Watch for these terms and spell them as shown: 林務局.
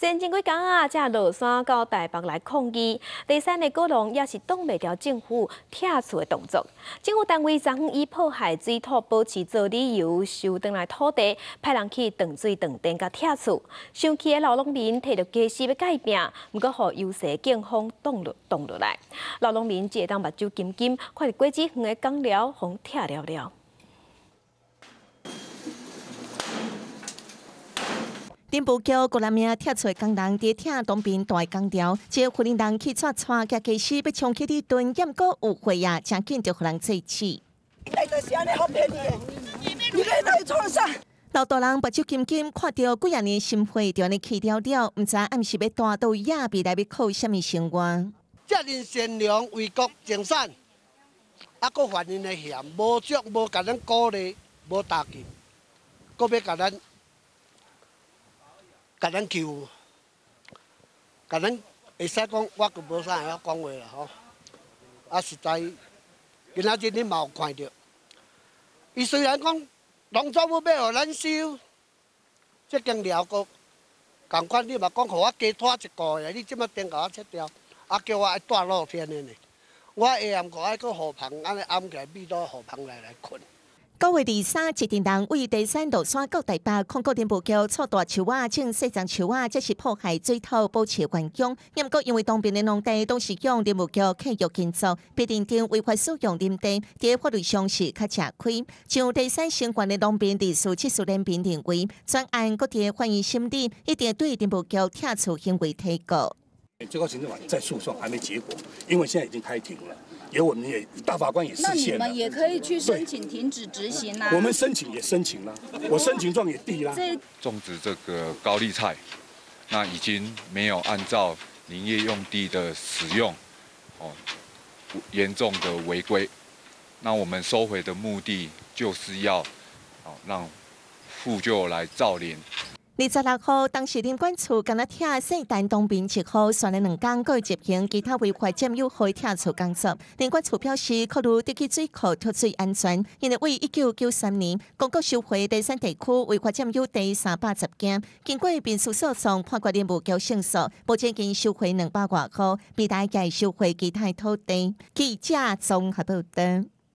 先前几工啊，才落山到台北来抗议，第三的股东也是挡袂牢政府拆除的动作。政府单位昨昏以破坏水土保持做理由，收回来土地，派人去断水断电甲拆除。生气的老农民摕着家私要改命，毋过互游说警方挡落来。老农民只会当目睭金金，看着果子园的工寮互拆了。 顶埔桥郭南明拆除工人伫拆东边大工条，即个群人去拆拆，甲技师要冲起你蹲，也毋过有会啊，真紧就互人制止。来就是安尼，好便宜诶！你来来创啥？老大人目睭金金，看到几啊年心灰，就安尼去了了，毋知暗时要带到亚未来要靠啥物生活？遮尔善良为国尽善，啊，佫犯人诶嫌，无足无甲咱鼓励，无搭救，佫要甲咱。 甲咱求，甲咱会使讲，我阁无啥会晓讲话啦吼。啊，实在今仔日你嘛有看到，伊虽然讲农作物要互咱收，即间寮阁共款，你嘛讲互我加拖一个个，你即马顶甲我切掉，啊叫我爱住露天的呢。我下暗个爱去河旁，安尼暗起来覕到河旁来困。 9月23日，一群人为第三落山到台北，看到顶埔桥错大树啊、种细丛树啊，这是破坏水土保持环境。也毋过因为当边的农地都是用顶埔桥契约建造，必定定违法使用林地，伫法律上是较吃亏。像第三相关的农民律师技术人员认为，专案各地法院审理，一定对顶埔桥拆除行为提告。最高行政法院在诉讼还没结果，因为现在已经开庭了。 也我们也大法官也释宪了，那你们也可以去申请停止执行啦。我们申请也申请了，我申请状也递啦。种植这个高丽菜，那已经没有按照林业用地的使用，哦，严重的违规。那我们收回的目的就是要，哦，让复旧来造林。 26日，当时林管处敢若拆细丹东边一户，选了2天，佫执行其他违法占有和拆除工作。林管处表示，考虑得去水库脱水安全，因为1993年公告收回第三地区违法占有第310件，经过民事诉讼判决林务局胜诉，目前已收回200多户，未来也收回其他土地。记者综合报道。